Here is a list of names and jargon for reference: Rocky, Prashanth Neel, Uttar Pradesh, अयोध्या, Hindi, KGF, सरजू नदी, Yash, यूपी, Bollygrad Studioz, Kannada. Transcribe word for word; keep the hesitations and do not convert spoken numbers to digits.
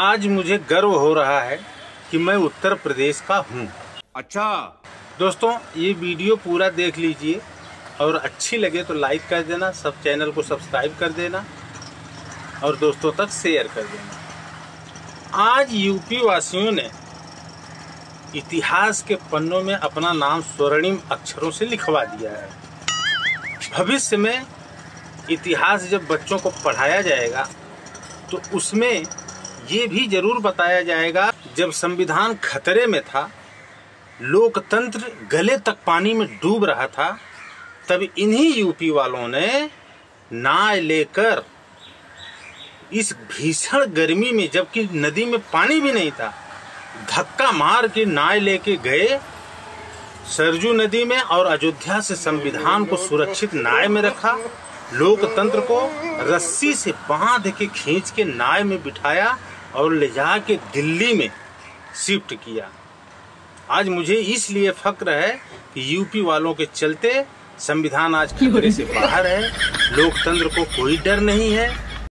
आज मुझे गर्व हो रहा है कि मैं उत्तर प्रदेश का हूँ। अच्छा दोस्तों, ये वीडियो पूरा देख लीजिए और अच्छी लगे तो लाइक कर देना, सब चैनल को सब्सक्राइब कर देना और दोस्तों तक शेयर कर देना। आज यूपी वासियों ने इतिहास के पन्नों में अपना नाम स्वर्णिम अक्षरों से लिखवा दिया है। भविष्य में इतिहास जब बच्चों को पढ़ाया जाएगा तो उसमें ये भी जरूर बताया जाएगा, जब संविधान खतरे में था, लोकतंत्र गले तक पानी में डूब रहा था, तब इन्हीं यूपी वालों ने नाव लेकर इस भीषण गर्मी में, जबकि नदी में पानी भी नहीं था, धक्का मार के नाव लेके गए सरजू नदी में और अयोध्या से संविधान को सुरक्षित नाव में रखा, लोकतंत्र को रस्सी से बांध के खींच के नाव में बिठाया और ले जाके दिल्ली में शिफ्ट किया। आज मुझे इसलिए फक्र है कि यूपी वालों के चलते संविधान आज खतरे से बाहर है, लोकतंत्र को कोई डर नहीं है।